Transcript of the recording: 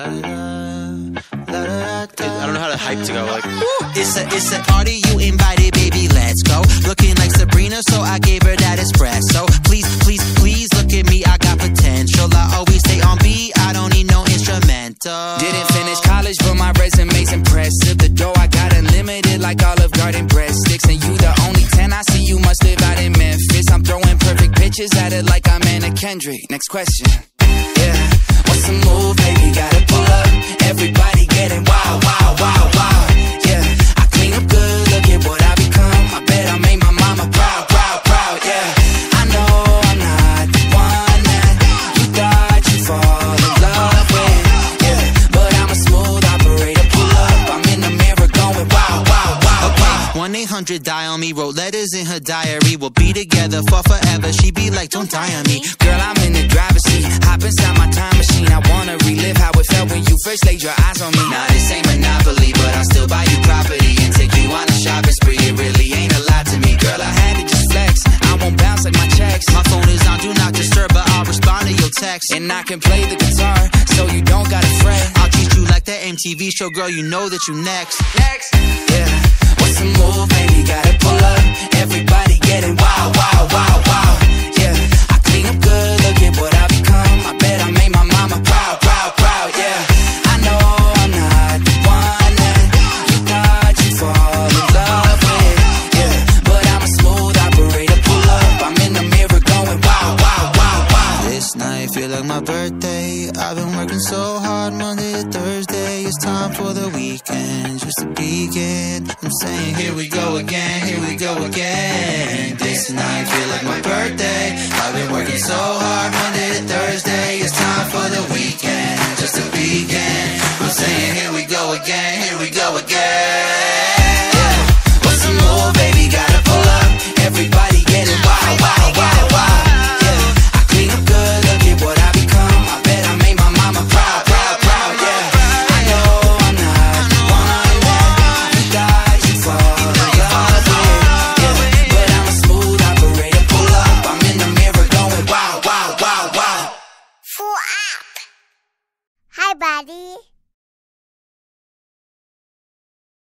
I don't know how to hype to go like. It's a party you invited, baby, let's go. Looking like Sabrina, so I gave her that espresso. Please, please, please look at me, I got potential. I always stay on beat, I don't need no instrumental. Didn't finish college, but my resume's impressive. The dough I got unlimited like Olive Garden breadsticks. And you the only 10 I see, you must live out in Memphis. I'm throwing perfect pitches at it like I'm Anna Kendrick. Next question. Yeah, what's the move, baby? Gotta pull up. Everybody getting wild, wild, wild, wild. Yeah, I clean up good. Look at what I become. I bet I made my mama proud, proud, proud. Yeah, I know I'm not the one that you thought you'd fall in love with. Yeah, but I'm a smooth operator. Pull up, I'm in the mirror going wild, wild, wild, wild. 1-800 die on me. Wrote letters in her diary. We'll be together for forever. She be like, don't die on me, girl. I'm in the driver's seat. Hop inside my time machine. I wanna relive how it felt when you first laid your eyes on me. Now this ain't Monopoly, but I'll still buy you property and take you on a shopping spree. It really ain't a lot to me, girl. I had to just flex. I won't bounce like my checks. My phone is on do not disturb, but I'll respond to your text. And I can play the guitar, so you don't gotta fret. I'll treat you like that MTV show, girl. You know that you next. Next, yeah. What's the move, baby? Gotta pull up. Everybody getting wild, wild, wild, wild. Yeah, I clean up good. Look at what I become. I bet I made my mama proud, proud, proud. Yeah. Feel like my birthday. I've been working so hard Monday to Thursday. It's time for the weekend, just to begin. I'm saying here we go again, here we go again. This night feel like my birthday. I've been working so hard Monday to Thursday. It's time for the weekend.